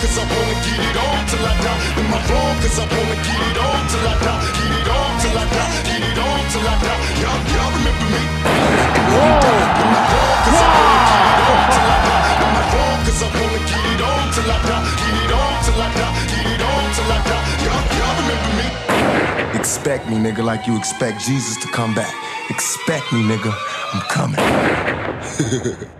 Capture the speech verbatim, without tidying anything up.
cause I wanna get it on till I die. Am I wrong? Cause I wanna get it on till I die. Get it on till I die. Get it on till I die. Y'all, y'all remember me? Am I wrong? Cause I wanna get it on till I die. Am I wrong? Cause I wanna get it on till I die. Get it on till I die. Get it on till I die. Y'all, y'all remember me? Expect me, nigga, like you expect Jesus to come back. Expect me, nigga. I'm coming.